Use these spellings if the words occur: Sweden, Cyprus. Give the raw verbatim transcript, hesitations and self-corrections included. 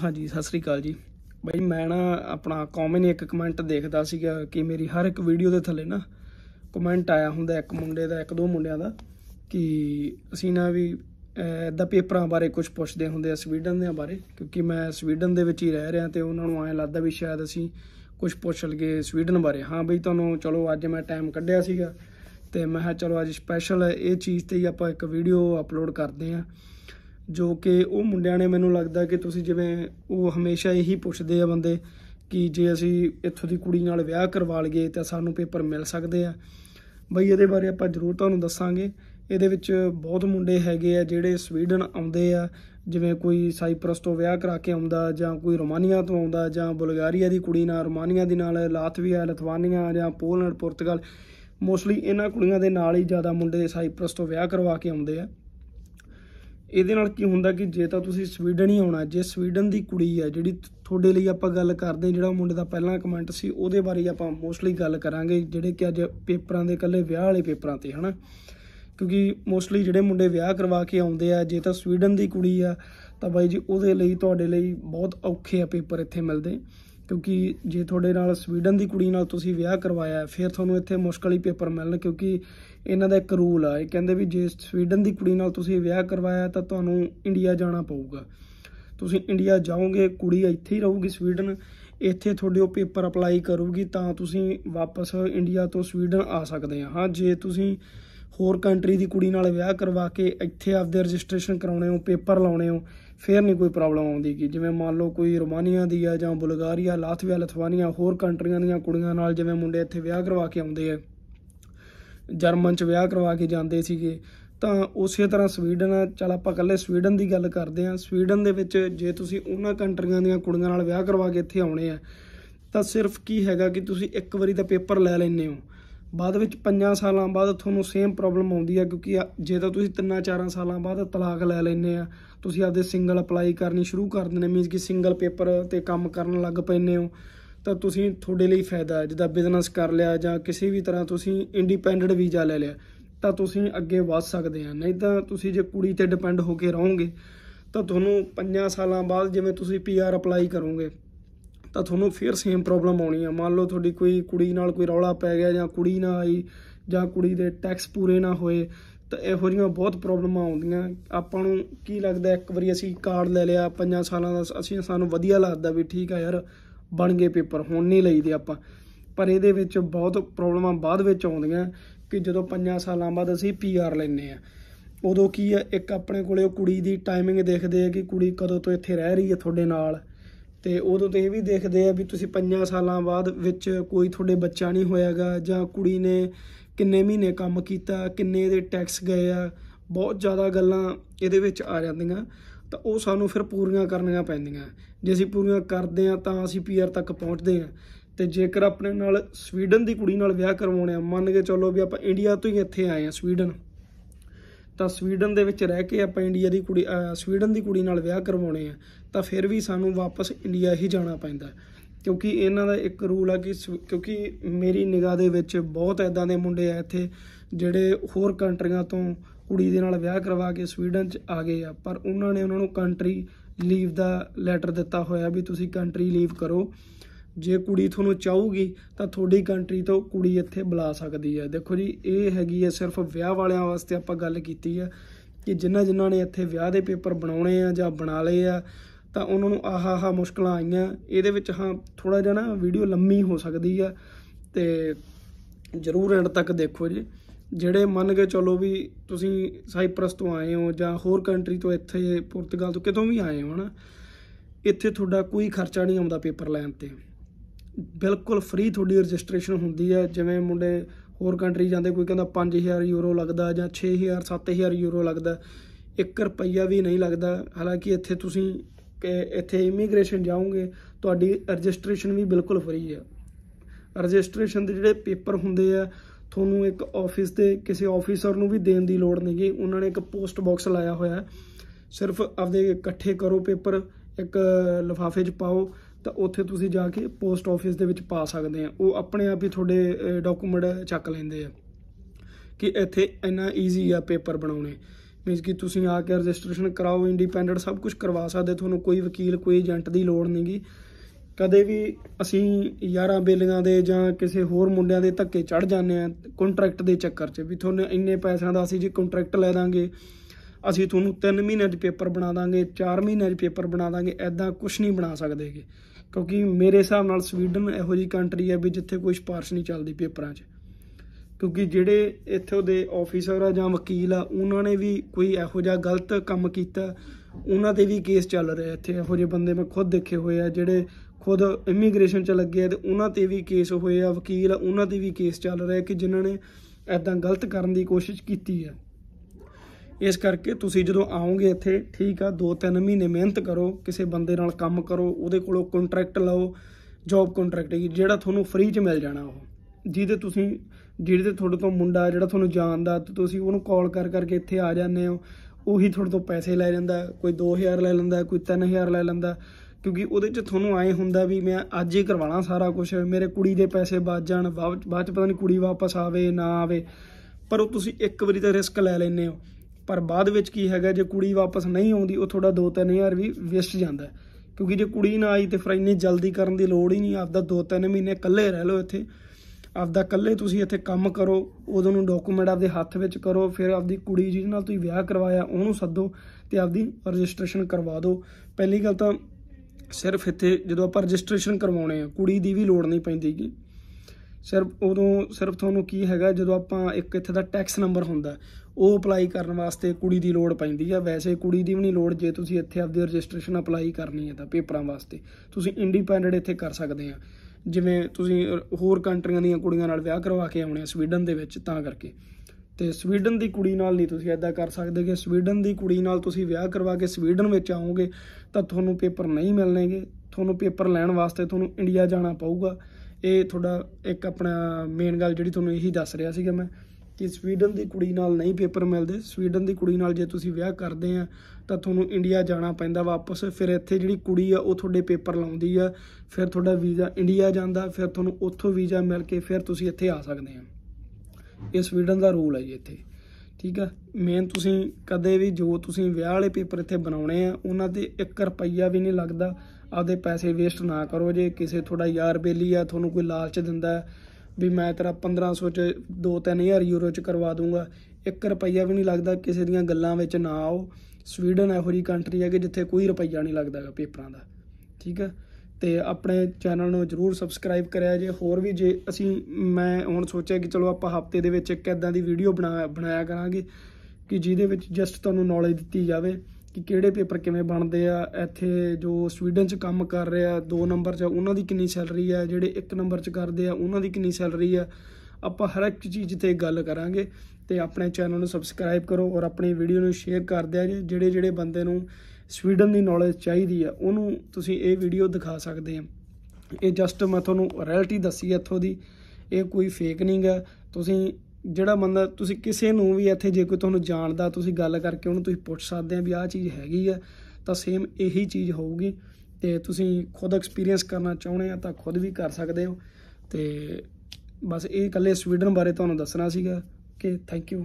हाँ जी सत श्री अकाल जी बई मैं ना अपना कॉमन एक कमेंट देखता सीगा कि मेरी हर एक वीडियो के थले ना कमेंट आया हुंदा एक मुंडे का एक दो मुंडिया का कि असीं ना भी इदा पेपरां बारे कुछ पुछदे हुंदे आ स्वीडन दे बारे क्योंकि मैं स्वीडन दे विच ही रह रहा तो उन्होंने ऐ लगता भी शायद असीं कुछ पुछ लगे स्वीडन बारे। हाँ बई तुहानूं चलो अज मैं टाइम कड्ढिया सीगा तो मैं चलो अज स्पैशल ये चीज़ ते ही आपां एक वीडियो अपलोड करदे आ जो कि वो मुंडिया ने मैनू लगता कि तुसीं जिवें वो हमेशा यही पुछदे आ बंदे कि जे असीं इत्थों दी कुड़ी नाल विआह करवा लईए तां सानूं पेपर मिल सकदे आ। बई इहदे बारे आपां जरूर तुहानूं दस्सांगे। ਇਹਦੇ ਵਿੱਚ बहुत ਮੁੰਡੇ ਹੈਗੇ ਆ ਜਿਹੜੇ ਸਵੀਡਨ ਆਉਂਦੇ ਆ ਜਿਵੇਂ ਕੋਈ ਸਾਈਪਰਸ ਤੋਂ ਵਿਆਹ ਕਰਾ ਕੇ ਆਉਂਦਾ ਜਾਂ ਕੋਈ ਰੋਮਾਨੀਆ ਤੋਂ ਆਉਂਦਾ ਜਾਂ ਬੁਲਗਾਰੀਆ ਦੀ ਕੁੜੀ ਨਾਲ ਰੋਮਾਨੀਆ ਦੀ ਨਾਲ ਲਾਤਵੀਆ ਲਿਥਵਾਨੀਆ ਜਾਂ ਪੋਲੈਂਡ ਪੁਰਤਗਾਲ ਮੋਸਟਲੀ ਇਹਨਾਂ ਕੁੜੀਆਂ ਦੇ ਨਾਲ ਹੀ ਜ਼ਿਆਦਾ ਮੁੰਡੇ ਸਾਈਪਰਸ ਤੋਂ ਵਿਆਹ ਕਰਵਾ ਕੇ ਆਉਂਦੇ ਆ। ਇਹਦੇ ਨਾਲ ਕੀ ਹੁੰਦਾ ਕਿ ਜੇ ਤਾਂ ਤੁਸੀਂ ਸਵੀਡਨ ਹੀ ਆਉਣਾ ਜੇ ਸਵੀਡਨ ਦੀ ਕੁੜੀ ਆ ਜਿਹੜੀ ਤੁਹਾਡੇ ਲਈ ਆਪਾਂ ਗੱਲ ਕਰਦੇ ਜਿਹੜਾ ਮੁੰਡੇ ਦਾ ਪਹਿਲਾਂ ਕਮੈਂਟ ਸੀ ਉਹਦੇ ਬਾਰੇ ਆਪਾਂ ਮੋਸਟਲੀ ਗੱਲ ਕਰਾਂਗੇ ਜਿਹੜੇ ਕਿ ਅੱਜ ਪੇਪਰਾਂ ਦੇ ਇਕੱਲੇ ਵਿਆਹ ਵਾਲੇ ਪੇਪਰਾਂ 'ਤੇ ਹੈ ਨਾ क्योंकि मोस्टली जिहड़े मुंडे विआह करवा के आउंदे आ जे तां स्वीडन दी कुड़ी आ तां बाई जी उहदे लई तुहाडे लई बहुत औखे आ पेपर इत्थे मिलदे क्योंकि जे तुहाडे नाल स्वीडन दी कुड़ी नाल तुसीं विआह करवाया फिर तुहानूं इत्थे मुश्किल ही पेपर मिलण क्योंकि इन्हां दा इक रूल आ इह कहिंदे भी जे स्वीडन दी कुड़ी नाल तुसीं विआह करवाया तां तुहानूं इंडिया जाना पऊगा। तुसीं इंडिया जाओगे कुड़ी इत्थे ही रहूगी स्वीडन ਇੱਥੇ ਤੁਹਾਡੇ ਉਹ ਪੇपर ਅਪਲਾਈ ਕਰੂਗੀ ਤਾਂ ਤੁਸੀਂ ਵਾਪਸ ਇੰਡੀਆ ਤੋਂ ਸਵੀਡਨ ਆ ਸਕਦੇ ਆ। ਹਾਂ ਜੇ ਤੁਸੀਂ ਹੋਰ ਕੰਟਰੀ ਦੀ ਕੁੜੀ ਨਾਲ ਵਿਆਹ ਕਰਵਾ ਕੇ ਇੱਥੇ ਆਪਦੇ ਰਜਿਸਟ੍ਰੇਸ਼ਨ ਕਰਾਉਣੇ ਹੋ ਪੇਪਰ ਲਾਉਣੇ ਹੋ ਫਿਰ ਨਹੀਂ ਕੋਈ ਪ੍ਰੋਬਲਮ ਆਉਂਦੀ ਕਿ ਜਿਵੇਂ ਮੰਨ ਲਓ ਕੋਈ ਰੋਮਾਨੀਆ ਦੀ ਆ ਜਾਂ ਬੁਲਗਾਰੀਆ ਲਾਤਵੀਆ ਲਿਥਵਾਨੀਆ ਹੋਰ ਕੰਟਰੀਆਂ ਦੀਆਂ ਕੁੜੀਆਂ ਨਾਲ ਜਿਵੇਂ ਮੁੰਡੇ ਇੱਥੇ ਵਿਆਹ ਕਰਵਾ ਕੇ ਆਉਂਦੇ ਆ ਜਰਮਨ 'ਚ ਵਿਆਹ ਕਰਵਾ ਕੇ ਜਾਂਦੇ ਸੀਗੇ ਤਾਂ ਉਸੇ ਤਰ੍ਹਾਂ ਸਵੀਡਨ ਚੱਲ ਆਪਾਂ ਇਕੱਲੇ ਸਵੀਡਨ ਦੀ ਗੱਲ ਕਰਦੇ ਹਾਂ। ਸਵੀਡਨ ਦੇ ਵਿੱਚ ਜੇ ਤੁਸੀਂ ਉਹਨਾਂ ਕੰਟਰੀਆਂ ਦੀਆਂ ਕੁੜੀਆਂ ਨਾਲ ਵਿਆਹ ਕਰਵਾ ਕੇ ਇੱਥੇ ਆਉਣੇ ਆ ਤਾਂ ਸਿਰਫ ਕੀ ਹੈਗਾ ਕਿ ਤੁਸੀਂ ਇੱਕ ਵਾਰੀ ਦਾ ਪੇਪਰ ਲੈ ਲੈਂਦੇ ਹੋ ਬਾਅਦ ਵਿੱਚ ਪੰਜਾਂ ਸਾਲਾਂ ਬਾਅਦ ਤੁਹਾਨੂੰ ਸੇਮ ਪ੍ਰੋਬਲਮ ਆਉਂਦੀ ਆ ਕਿਉਂਕਿ ਜੇ ਤਾਂ ਤੁਸੀਂ ਤਿੰਨਾਂ ਚਾਰਾਂ ਸਾਲਾਂ ਬਾਅਦ ਤਲਾਕ ਲੈ ਲੈਂਦੇ ਆ ਤੁਸੀਂ ਆਪਦੇ ਸਿੰਗਲ ਅਪਲਾਈ ਕਰਨੀ ਸ਼ੁਰੂ ਕਰ ਦਿੰਦੇ ਮੀਨਜ਼ ਕਿ ਸਿੰਗਲ ਪੇਪਰ 'ਤੇ ਕੰਮ ਕਰਨ ਲੱਗ ਪੈਂਦੇ ਹੋ ਤਾਂ ਤੁਸੀਂ ਤੁਹਾਡੇ ਲਈ ਫਾਇਦਾ ਜਿੱਦਾਂ ਬਿਜ਼ਨਸ ਕਰ ਲਿਆ ਜਾਂ ਕਿਸੇ ਵੀ ਤਰ੍ਹਾਂ ਤੁਸੀਂ ਇੰਡੀਪੈਂਡੈਂਟ ਵੀਜ਼ਾ ਲੈ ਲਿਆ ਤਾਂ ਤੁਸੀਂ ਅੱਗੇ ਵੱਧ ਸਕਦੇ ਆ। ਨਹੀਂ ਤਾਂ ਤੁਸੀਂ ਜੇ ਕੁੜੀ ਤੇ ਡਿਪੈਂਡ ਹੋ ਕੇ ਰਹੋਗੇ ਤਾਂ ਤੁਹਾਨੂੰ ਪੰਜਾਂ ਸਾਲਾਂ ਬਾਅਦ ਜਿਵੇਂ ਤੁਸੀਂ ਪੀ ਆਰ ਅਪਲਾਈ ਕਰੋਗੇ ਤਾਂ ਤੁਹਾਨੂੰ ਫਿਰ ਸੇਮ ਪ੍ਰੋਬਲਮ ਆਉਣੀ ਆ। ਮੰਨ ਲਓ ਤੁਹਾਡੀ ਕੋਈ ਕੁੜੀ ਨਾਲ ਕੋਈ ਰੌਲਾ ਪੈ ਗਿਆ ਜਾਂ ਕੁੜੀ ਨਾ ਆਈ ਜਾਂ ਕੁੜੀ ਦੇ ਟੈਕਸ ਪੂਰੇ ਨਾ ਹੋਏ ਤਾਂ ਇਹੋ ਜਿਹੀਆਂ ਬਹੁਤ ਪ੍ਰੋਬਲਮਾਂ ਆਉਂਦੀਆਂ। ਆਪਾਂ ਨੂੰ ਕੀ ਲੱਗਦਾ ਇੱਕ ਵਾਰੀ ਅਸੀਂ ਕਾਰਡ ਲੈ ਲਿਆ ਪੰਜਾਂ ਸਾਲਾਂ ਦਾ ਅਸੀਂ ਸਾਨੂੰ ਵਧੀਆ ਲੱਗਦਾ ਵੀ ਠੀਕ ਆ ਯਾਰ ਬਣ ਗਏ ਪੇਪਰ ਹੁਣ ਨਹੀਂ ਲਈਦੇ ਆਪਾਂ ਪਰ ਇਹਦੇ ਵਿੱਚ ਬਹੁਤ ਪ੍ਰੋਬਲਮਾਂ ਬਾਅਦ ਵਿੱਚ ਆਉਂਦੀਆਂ ਕਿ ਜਦੋਂ ਪੰਜਾਂ ਸਾਲਾਂ ਬਾਅਦ ਅਸੀਂ ਪੀ ਆਰ ਲੈਂਦੇ ਹਾਂ ਉਦੋਂ ਕੀ ਆ ਇੱਕ ਆਪਣੇ ਕੋਲ ਉਹ ਕੁੜੀ ਦੀ ਟਾਈਮਿੰਗ ਦੇਖਦੇ ਆ ਕਿ ਕੁੜੀ ਕਦੋਂ ਤੋਂ ਇੱਥੇ ਰਹਿ ਰਹੀ ਹੈ ਤੁਹਾਡੇ ਨਾਲ ਅਤੇ ਉਦੋਂ ਤੋਂ ਇਹ ਵੀ ਦੇਖਦੇ ਆ ਵੀ ਤੁਸੀਂ ਪੰਜਾਂ ਸਾਲਾਂ ਬਾਅਦ ਵਿੱਚ ਕੋਈ ਤੁਹਾਡੇ ਬੱਚਾ ਨਹੀਂ ਹੋਇਆ ਗਾ ਜਾਂ ਕੁੜੀ ਨੇ ਕਿੰਨੇ ਮਹੀਨੇ ਕੰਮ ਕੀਤਾ ਕਿੰਨੇ ਇਹਦੇ ਟੈਕਸ ਗਏ ਆ ਬਹੁਤ ਜ਼ਿਆਦਾ ਗੱਲਾਂ ਇਹਦੇ ਵਿੱਚ ਆ ਜਾਂਦੀਆਂ ਤਾਂ ਉਹ ਸਾਨੂੰ ਫਿਰ ਪੂਰੀਆਂ ਕਰਨੀਆਂ ਪੈਂਦੀਆਂ। ਜੇ ਅਸੀਂ ਪੂਰੀਆਂ ਕਰਦੇ ਹਾਂ ਤਾਂ ਅਸੀਂ ਪੀ ਆਰ ਤੱਕ ਪਹੁੰਚਦੇ ਹਾਂ ਅਤੇ ਜੇਕਰ ਆਪਣੇ ਨਾਲ ਸਵੀਡਨ ਦੀ ਕੁੜੀ ਨਾਲ ਵਿਆਹ ਕਰਵਾਉਣੇ ਆ ਮੰਨ ਕੇ ਚਲੋ ਵੀ ਆਪਾਂ ਇੰਡੀਆ ਤੋਂ ਹੀ ਇੱਥੇ ਆਏ ਹਾਂ ਸਵੀਡਨ ਤਾਂ ਸਵੀਡਨ ਦੇ ਵਿੱਚ ਰਹਿ ਕੇ ਆਪਾਂ ਇੰਡੀਆ ਦੀ ਕੁੜੀ ਸਵੀਡਨ ਦੀ ਕੁੜੀ ਨਾਲ ਵਿਆਹ ਕਰਵਾਉਣੇ ਆ ਤਾਂ ਫਿਰ ਵੀ ਸਾਨੂੰ ਵਾਪਸ ਇੰਡੀਆ ਹੀ ਜਾਣਾ ਪੈਂਦਾ ਕਿਉਂਕਿ ਇਹਨਾਂ ਦਾ ਇੱਕ ਰੂਲ ਆ ਕਿ ਕਿਉਂਕਿ ਮੇਰੀ ਨਿਗਾਹ ਦੇ ਵਿੱਚ ਬਹੁਤ ਇੱਦਾਂ ਦੇ ਮੁੰਡੇ ਆ ਇੱਥੇ ਜਿਹੜੇ ਹੋਰ ਕੰਟਰੀਆਂ ਤੋਂ ਕੁੜੀ ਦੇ ਨਾਲ ਵਿਆਹ ਕਰਵਾ ਕੇ ਸਵੀਡਨ 'ਚ ਆ ਗਏ ਆ ਪਰ ਉਹਨਾਂ ਨੇ ਉਹਨਾਂ ਨੂੰ ਕੰਟਰੀ ਲੀਵ ਦਾ ਲੈਟਰ ਦਿੱਤਾ ਹੋਇਆ ਵੀ ਤੁਸੀਂ ਕੰਟਰੀ ਲੀਵ ਕਰੋ ਜੇ ਕੁੜੀ ਤੁਹਾਨੂੰ ਚਾਹੂਗੀ ਤਾਂ ਤੁਹਾਡੀ ਕੰਟਰੀ ਤੋਂ ਕੁੜੀ ਇੱਥੇ ਬੁਲਾ ਸਕਦੀ ਹੈ। ਦੇਖੋ ਜੀ ਇਹ ਹੈਗੀ ਹੈ ਸਿਰਫ ਵਿਆਹ ਵਾਲਿਆਂ ਵਾਸਤੇ ਆਪਾਂ ਗੱਲ ਕੀਤੀ ਹੈ ਕਿ ਜਿਨ੍ਹਾਂ ਜਿਨ੍ਹਾਂ ਨੇ ਇੱਥੇ ਵਿਆਹ ਦੇ ਪੇਪਰ ਬਣਾਉਣੇ ਆ ਜਾਂ ਬਣਾ ਲਏ ਆ ਤਾਂ ਉਹਨਾਂ ਨੂੰ ਆਹ ਆਹ ਮੁਸ਼ਕਲਾਂ ਆਈਆਂ। ਇਹਦੇ ਵਿੱਚ ਹਾਂ ਥੋੜ੍ਹਾ ਜਿਹਾ ਨਾ ਵੀਡੀਓ ਲੰਮੀ ਹੋ ਸਕਦੀ ਆ ਅਤੇ ਜ਼ਰੂਰ ਐਂਡ ਤੱਕ ਦੇਖੋ ਜੀ। ਜਿਹੜੇ ਮੰਨ ਕੇ ਚਲੋ ਵੀ ਤੁਸੀਂ ਸਾਈਪਰਸ ਤੋਂ ਆਏ ਹੋ ਜਾਂ ਹੋਰ ਕੰਟਰੀ ਤੋਂ ਇੱਥੇ ਪੁਰਤਗਾਲ ਤੋਂ ਕਿਤੋਂ ਵੀ ਆਏ ਹੋ ਹੈ ਨਾ ਇੱਥੇ ਤੁਹਾਡਾ ਕੋਈ ਖਰਚਾ ਨਹੀਂ ਆਉਂਦਾ ਪੇਪਰ ਲੈਣ 'ਤੇ ਬਿਲਕੁਲ ਫਰੀ ਤੁਹਾਡੀ ਰਜਿਸਟ੍ਰੇਸ਼ਨ ਹੁੰਦੀ ਹੈ। ਜਿਵੇਂ ਮੁੰਡੇ ਹੋਰ ਕੰਟਰੀ ਜਾਂਦੇ ਕੋਈ ਕਹਿੰਦਾ ਪੰਜ ਹਜ਼ਾਰ ਯੂਰੋ ਲੱਗਦਾ ਜਾਂ ਛੇ ਹਜ਼ਾਰ ਸੱਤ ਹਜ਼ਾਰ ਯੂਰੋ ਲੱਗਦਾ ਇੱਕ ਰੁਪਈਆ ਵੀ ਨਹੀਂ ਲੱਗਦਾ। ਹਾਲਾਂਕਿ ਇੱਥੇ ਤੁਸੀਂ ਇੱਥੇ ਇਮੀਗ੍ਰੇਸ਼ਨ ਜਾਓਗੇ ਤੁਹਾਡੀ ਰਜਿਸਟ੍ਰੇਸ਼ਨ ਵੀ ਬਿਲਕੁਲ ਫਰੀ ਹੈ। ਰਜਿਸਟ੍ਰੇਸ਼ਨ ਦੇ ਜਿਹੜੇ ਪੇਪਰ ਹੁੰਦੇ ਆ ਤੁਹਾਨੂੰ ਇੱਕ ਆਫਿਸ ਦੇ ਕਿਸੇ ਆਫਿਸਰ ਨੂੰ ਵੀ ਦੇਣ ਦੀ ਲੋੜ ਨਹੀਂ ਗੀ ਉਹਨਾਂ ਨੇ ਇੱਕ ਪੋਸਟ ਬਾਕਸ ਲਾਇਆ ਹੋਇਆ ਸਿਰਫ ਆਪਦੇ ਇਕੱਠੇ ਕਰੋ ਪੇਪਰ ਇੱਕ ਲਿਫਾਫੇ 'ਚ ਪਾਓ ਤਾਂ ਉੱਥੇ ਤੁਸੀਂ ਜਾ ਕੇ ਪੋਸਟ ਆਫਿਸ ਦੇ ਵਿੱਚ ਪਾ ਸਕਦੇ ਆ ਉਹ ਆਪਣੇ ਆਪ ਹੀ ਤੁਹਾਡੇ ਡਾਕੂਮੈਂਟ ਚੱਕ ਲੈਂਦੇ ਆ ਕਿ ਇੱਥੇ ਇੰਨਾ ਈਜ਼ੀ ਆ ਪੇਪਰ ਬਣਾਉਣੇ। मीनस कि तुसीं आके रजिस्ट्रेशन कराओ, इंडिपेंडेंट सब कुछ करवा सकते, थोनों कोई वकील कोई एजेंट की लौड़ नहीं गी। कदे भी असी यारां बेलियां दे जां किसी होर मुंडियां दे धक्के चढ़ जाने कॉन्ट्रैक्ट के चक्कर च भी थोनों इन्ने पैसों का असी जी कॉन्ट्रैक्ट लै देंगे, असी थोनों तीन महीने च पेपर बना देंगे, चार महीने च पेपर बना देंगे, ऐदा कुछ नहीं बना सकते। क्योंकि मेरे हिसाब नाल स्वीडन इहो जी कंट्री है भी जिथे कोई सिफारिश नहीं चलती पेपरां च, क्योंकि जिहड़े इत्थों दे ऑफिसर आ जां वकील आ उन्होंने भी कोई इहो जिहा गलत काम कीता, उन्हां दे भी केस चल रहे इत्थे। इहो जिहे बंदे मैं खुद देखे होए आ जिहड़े खुद इमीग्रेशन च लगे आ ते उन्हां ते भी केस होए आ, वकील आ उन्हां ते भी केस चल रहे कि जिन्हां ने ऐदां गलत करन दी कोशिश कीती है। इस करके तुसीं जदों आओगे इत्थे ठीक आ, दो तीन महीने मेहनत करो, किसी बंदे नाल काम करो, उहदे कोलों कॉन्ट्रैक्ट लओ, जॉब कॉन्ट्रैक्ट जिहड़ा तुहानूं फ्री च मिल जाना, ओह जिहदे तुसीं जिहदे थोड़े तो मुंडा जिहड़ा तुहानूं जानदा तुसीं उहनूं कॉल कर करके इत्थे आ जांदे हो, उही थोड़े तो पैसे लै जांदा, कोई दो हज़ार लै लैंदा, कोई तीन हज़ार लै लैंदा, क्योंकि उहदे च तुहानूं आए हुंदा भी मैं अज ही करवाना सारा कुछ, मेरे कुड़ी दे पैसे बच जाण, बाद च पता नहीं कुड़ी वापस आवे ना आवे। पर उह तुसीं एक वारी तां रिस्क लै लैंदे हो, पर बाद विच की हैगा जे कुड़ी वापस नहीं आउंदी उह तुहाडा दो तीन हज़ार भी वेस्ट जांदा, क्योंकि जे कुड़ी ना आई तो फिर इन्नी जल्दी करन दी लोड़ ही नहीं। आपदा दो तीन महीने इकल्ले रह लो इत्थे, आपदा कल्ले तुसीं इत्थे काम करो, उदों डॉकूमेंट आपदे हत्थ विच करो, फिर आपदी कुड़ी जिहदे नाल तुसीं विआह करवाया उहनूं सद्दो ते आपदी रजिस्ट्रेशन करवा दो। पहली गल तां सिर्फ इत्थे जदों आपां रजिस्ट्रेशन करवाउणे आ कुड़ी दी भी लोड़ नहीं पैंदी गी, सिर्फ उदों सिर्फ तुहानूं की हैगा जदों आपां इक इत्थे दा टैक्स नंबर हुंदा ओह अप्लाई करन वास्ते कुड़ी दी लोड़ पैंदी आ। वैसे कुड़ी दी भी नहीं लोड़, जे तुसीं इत्थे आपदी रजिस्ट्रेशन अप्लाई करनी है तां पेपरां वास्ते तुसीं इंडिपेंडेंट इत्थे कर सकदे आ, जिवें तुसीं होर कंट्रियां दीयां कुड़ियां नाल विआह करवा के आउणे स्वीडन दे विच, तां करके ते स्वीडन दी कुड़ी नाल नहीं तुसीं ऐदा कर सकदे कि स्वीडन दी कुड़ी नाल तुसीं विआह करवा के स्वीडन विच आओगे तां तुहानूं पेपर नहीं मिलणेगे, तुहानूं पेपर लैण वास्ते तुहानूं इंडिया जाना पਊਗਾ। ਇਹ ਤੁਹਾਡਾ ਇੱਕ ਆਪਣਾ ਮੇਨ ਗੱਲ ਜਿਹੜੀ ਤੁਹਾਨੂੰ ਇਹੀ ਦੱਸ ਰਿਹਾ ਸੀਗਾ ਮੈਂ ਕਿ ਸਵੀਡਨ ਦੀ ਕੁੜੀ ਨਾਲ ਨਹੀਂ ਪੇਪਰ ਮਿਲਦੇ, ਸਵੀਡਨ ਦੀ ਕੁੜੀ ਨਾਲ ਜੇ ਤੁਸੀਂ ਵਿਆਹ ਕਰਦੇ ਆ ਤਾਂ ਤੁਹਾਨੂੰ ਇੰਡੀਆ ਜਾਣਾ ਪੈਂਦਾ ਵਾਪਸ, ਫਿਰ ਇੱਥੇ ਜਿਹੜੀ ਕੁੜੀ ਆ ਉਹ ਤੁਹਾਡੇ ਪੇਪਰ ਲਾਉਂਦੀ ਆ, ਫਿਰ ਤੁਹਾਡਾ ਵੀਜ਼ਾ ਇੰਡੀਆ ਜਾਂਦਾ, ਫਿਰ ਤੁਹਾਨੂੰ ਉੱਥੋਂ ਵੀਜ਼ਾ ਮਿਲ ਕੇ ਫਿਰ ਤੁਸੀਂ ਇੱਥੇ ਆ ਸਕਦੇ ਆ। ਇਹ ਸਵੀਡਨ ਦਾ ਰੂਲ ਹੈ ਜੀ ਇੱਥੇ, ਠੀਕ ਆ। ਮੇਨ ਤੁਸੀਂ ਕਦੇ ਵੀ ਜੋ ਤੁਸੀਂ ਵਿਆਹ ਵਾਲੇ ਪੇਪਰ ਇੱਥੇ ਬਣਾਉਣੇ ਆ ਉਹਨਾਂ 'ਤੇ ਇੱਕ ਰੁਪਈਆ ਵੀ ਨਹੀਂ ਲੱਗਦਾ, ਆਪਦੇ ਪੈਸੇ ਵੇਸਟ ਨਾ ਕਰੋ। ਜੇ ਕਿਸੇ ਤੁਹਾਡਾ ਯਾਰ ਬੇਲੀ ਆ ਤੁਹਾਨੂੰ ਕੋਈ ਲਾਲਚ ਦਿੰਦਾ भी मैं तेरा पंद्रह सौ च दो तीन हज़ार यूरो च करवा दूंगा, एक रुपया भी नहीं लगता, किसी दियां गल्लां विच ना आओ। स्वीडन इहो जी कंट्री है कि जिथे कोई रुपया नहीं लगता है पेपरां दा, ठीक है। तो अपने चैनल नूं जरूर सबसक्राइब करिया जे होर भी जे असी मैं हुण सोचिया कि चलो आपां हफ्ते दे विच इक इदां दी वीडियो बना बनाया करांगे कि जिहदे विच जस्ट तुहानूं नॉलेज दित्ती जावे कि किहड़े पेपर किवें बनदे आ, इत्थे जो स्वीडन च काम कर रहे आ दो नंबर च उन्हां दी किन्नी सैलरी आ, जिहड़े एक नंबर च करदे आ उन्हां दी किन्नी सैलरी आ। आपां हर एक चीज़ ते गल करांगे। ते अपने चैनल नूं सबसक्राइब करो और अपनी वीडियो नूं शेयर कर दिया जे जिहड़े जिहड़े बंदे नूं स्वीडन दी नॉलेज चाहीदी आ उहनूं तुसीं इह वीडियो दिखा सकदे आ। इह जस्ट मैं तुहानूं रियलिटी दस्सी इत्थों दी, इह कोई फेक नहीं गा। तुसीं ਜਿਹੜਾ ਬੰਦਾ ਤੁਸੀਂ ਕਿਸੇ ਨੂੰ ਵੀ ਇੱਥੇ ਜੇ ਕੋਈ ਤੁਹਾਨੂੰ ਜਾਣਦਾ ਤੁਸੀਂ ਗੱਲ ਕਰਕੇ ਉਹਨੂੰ ਤੁਸੀਂ ਪੁੱਛ ਸਕਦੇ ਆ ਵੀ ਆਹ ਚੀਜ਼ ਹੈਗੀ ਆ ਤਾਂ ਸੇਮ ਇਹੀ ਚੀਜ਼ ਹੋਊਗੀ। ਤੇ ਤੁਸੀਂ ਖੁਦ ਐਕਸਪੀਰੀਅੰਸ ਕਰਨਾ ਚਾਹੁੰਦੇ ਆ ਤਾਂ ਖੁਦ ਵੀ ਕਰ ਸਕਦੇ ਹੋ। ਤੇ ਬਸ ਇਹ ਇਕੱਲੇ ਸਵੀਡਨ ਬਾਰੇ ਤੁਹਾਨੂੰ ਦੱਸਣਾ ਸੀਗਾ। ਕਿ ਥੈਂਕ ਯੂ।